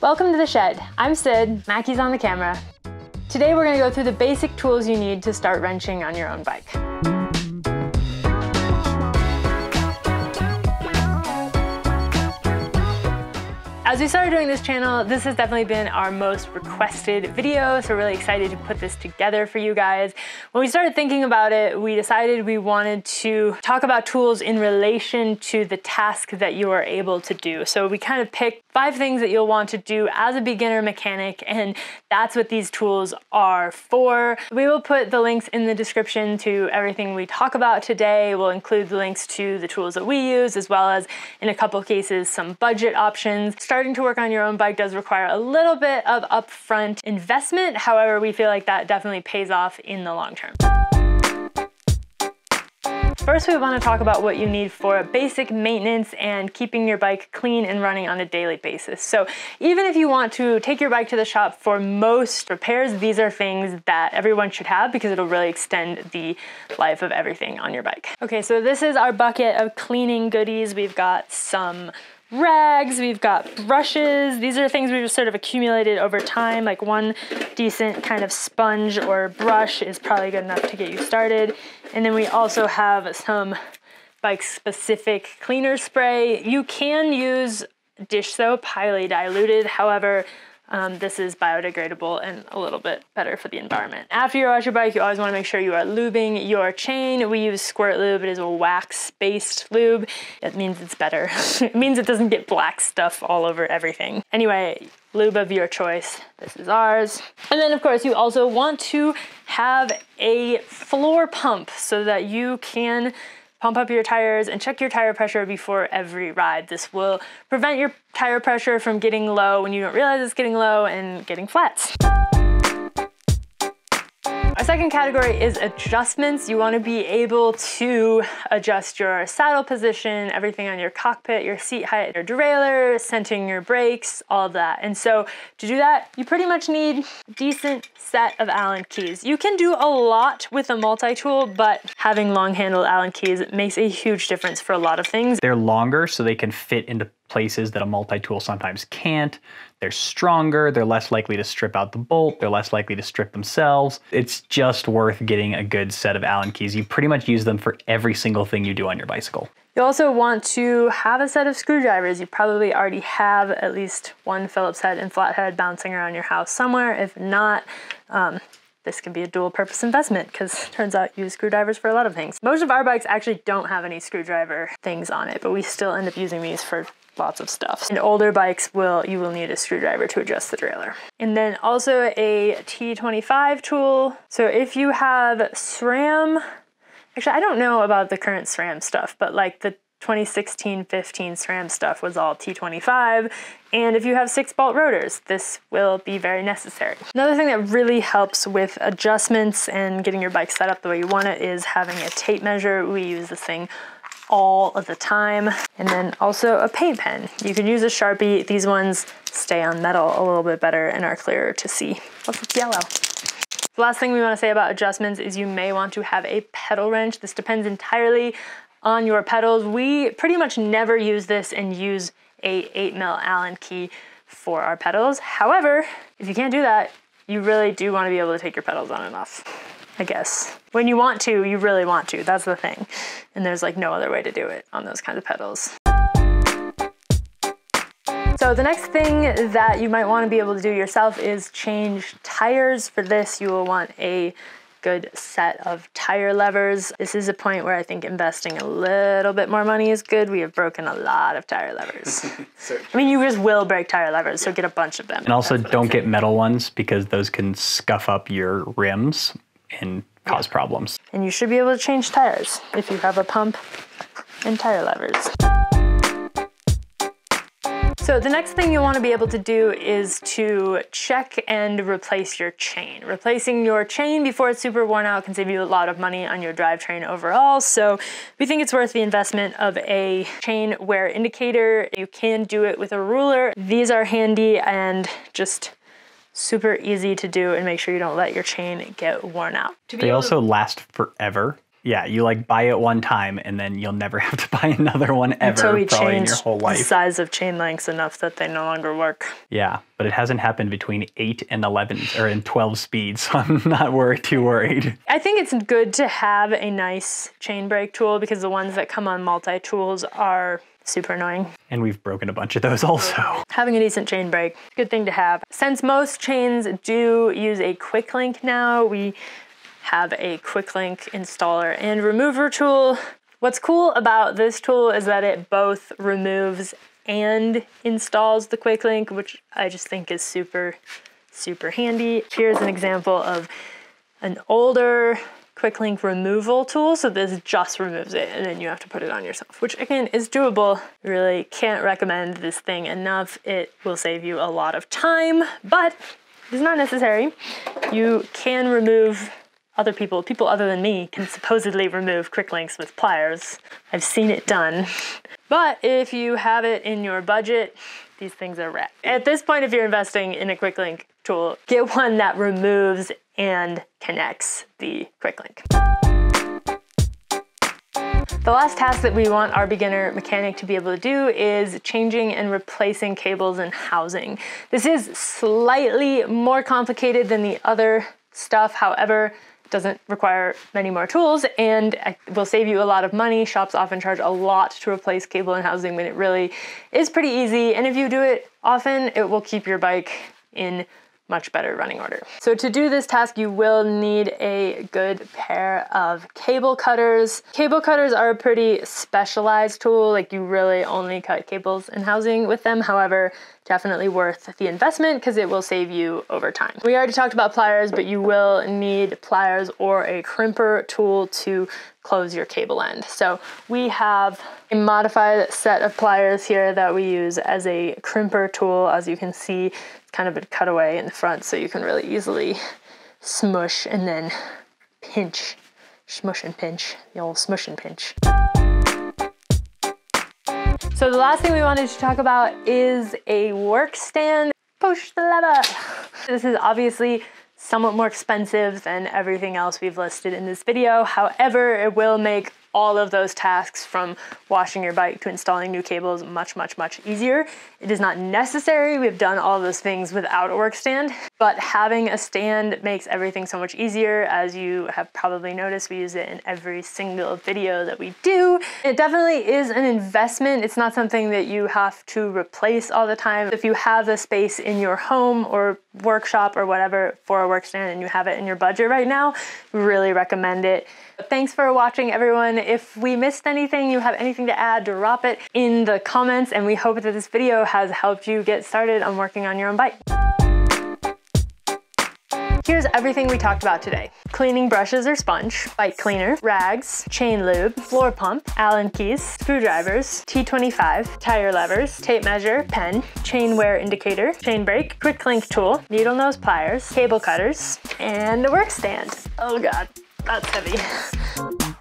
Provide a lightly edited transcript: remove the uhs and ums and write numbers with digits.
Welcome to the shed. I'm Sid, Mackie's on the camera. Today we're gonna go through the basic tools you need to start wrenching on your own bike. As we started doing this channel, this has definitely been our most requested video, so we're really excited to put this together for you guys. When we started thinking about it, we decided we wanted to talk about tools in relation to the task that you are able to do. So we kind of picked 5 things that you'll want to do as a beginner mechanic, and that's what these tools are for. We will put the links in the description to everything we talk about today. We'll include the links to the tools that we use, as well as, in a couple cases, some budget options. Starting to work on your own bike does require a little bit of upfront investment. However, we feel like that definitely pays off in the long term. First, we want to talk about what you need for basic maintenance and keeping your bike clean and running on a daily basis. So even if you want to take your bike to the shop for most repairs, these are things that everyone should have because it'll really extend the life of everything on your bike. Okay, so this is our bucket of cleaning goodies. We've got some rags, we've got brushes. These are things we've just sort of accumulated over time. Like one decent kind of sponge or brush is probably good enough to get you started. And then we also have some bike specific cleaner spray. You can use dish soap, highly diluted. However, this is biodegradable and a little bit better for the environment. After you wash your bike, you always want to make sure you are lubing your chain. We use Squirt Lube. It is a wax-based lube. It means it's better. It means it doesn't get black stuff all over everything. Anyway, lube of your choice. This is ours. And then, of course, you also want to have a floor pump so that you can pump up your tires and check your tire pressure before every ride. This will prevent your tire pressure from getting low when you don't realize it's getting low and getting flats. Our second category is adjustments. You want to be able to adjust your saddle position, everything on your cockpit, your seat height, your derailleur, centering your brakes, all that. And so to do that, you pretty much need a decent set of Allen keys. You can do a lot with a multi-tool, but having long-handled Allen keys makes a huge difference for a lot of things. They're longer, so they can fit into places that a multi-tool sometimes can't. They're stronger, they're less likely to strip out the bolt, they're less likely to strip themselves. It's just worth getting a good set of Allen keys. You pretty much use them for every single thing you do on your bicycle. You also want to have a set of screwdrivers. You probably already have at least one Phillips head and flathead bouncing around your house somewhere. If not, this can be a dual purpose investment because it turns out you use screwdrivers for a lot of things. Most of our bikes actually don't have any screwdriver things on it, but we still end up using these for lots of stuff. And older bikes, you will need a screwdriver to adjust the derailleur. And then also a T25 tool. So if you have SRAM, actually I don't know about the current SRAM stuff, but like the 2016-15 SRAM stuff was all T25. And if you have 6-bolt rotors, this will be very necessary. Another thing that really helps with adjustments and getting your bike set up the way you want it is having a tape measure. We use this thing all of the time. And then also a paint pen. You can use a Sharpie. These ones stay on metal a little bit better and are clearer to see. Look, it's yellow. The last thing we want to say about adjustments is you may want to have a pedal wrench. This depends entirely on your pedals. We pretty much never use this and use a 8mm Allen key for our pedals. However, if you can't do that, you really do want to be able to take your pedals on and off, I guess. When you want to, you really want to, that's the thing. And there's like no other way to do it on those kinds of pedals. So the next thing that you might want to be able to do yourself is change tires. For this, you will want a good set of tire levers. This is a point where I think investing a little bit more money is good. We have broken a lot of tire levers. I mean, you just will break tire levers, so get a bunch of them. And also don't get metal ones because those can scuff up your rims and cause problems. And you should be able to change tires if you have a pump and tire levers. So the next thing you want to be able to do is to check and replace your chain. Replacing your chain before it's super worn out can save you a lot of money on your drivetrain overall. So we think it's worth the investment of a chain wear indicator. You can do it with a ruler. These are handy and just super easy to do, and make sure you don't let your chain get worn out. They also last forever. Yeah, you like buy it one time and then you'll never have to buy another one ever. Until we change the size of chain links enough that they no longer work. Yeah, but it hasn't happened between 8 and 11 or in 12 speeds, so I'm not too worried. I think it's good to have a nice chain break tool because the ones that come on multi-tools are super annoying. And we've broken a bunch of those also. Having a decent chain break, good thing to have. Since most chains do use a QuickLink now, we have a QuickLink installer and remover tool. What's cool about this tool is that it both removes and installs the QuickLink, which I just think is super, super handy. Here's an example of an older QuickLink removal tool. So this just removes it and then you have to put it on yourself, which again is doable. Really can't recommend this thing enough. It will save you a lot of time, but it's not necessary. You can remove other people. People other than me can supposedly remove QuickLinks with pliers. I've seen it done. But if you have it in your budget, these things are rad. At this point, if you're investing in a QuickLink tool, get one that removes and connects the QuickLink. The last task that we want our beginner mechanic to be able to do is changing and replacing cables and housing. This is slightly more complicated than the other stuff, however, doesn't require many more tools and will save you a lot of money. Shops often charge a lot to replace cable and housing when it really is pretty easy. And if you do it often, it will keep your bike in much better running order. So to do this task, you will need a good pair of cable cutters. Cable cutters are a pretty specialized tool, like you really only cut cables and housing with them. However, definitely worth the investment because it will save you over time. We already talked about pliers, but you will need pliers or a crimper tool to close your cable end. So we have a modified set of pliers here that we use as a crimper tool. As you can see, it's kind of a cutaway in the front, so you can really easily smush and then pinch, smush and pinch, the old smush and pinch. So the last thing we wanted to talk about is a work stand. Push the lever. This is obviously somewhat more expensive than everything else we've listed in this video. However, it will make all of those tasks from washing your bike to installing new cables much, much, much easier. It is not necessary. We've done all those things without a work stand, but having a stand makes everything so much easier. As you have probably noticed, we use it in every single video that we do. It definitely is an investment. It's not something that you have to replace all the time. If you have a space in your home or workshop or whatever for a work stand and you have it in your budget right now, really recommend it. Thanks for watching, everyone. If we missed anything, you have anything to add, drop it in the comments, and we hope that this video has helped you get started on working on your own bike. Here's everything we talked about today. Cleaning brushes or sponge, bike cleaner, rags, chain lube, floor pump, Allen keys, screwdrivers, T25, tire levers, tape measure, pen, chain wear indicator, chain brake, quick link tool, needle nose pliers, cable cutters, and a work stand. Oh God, that's heavy.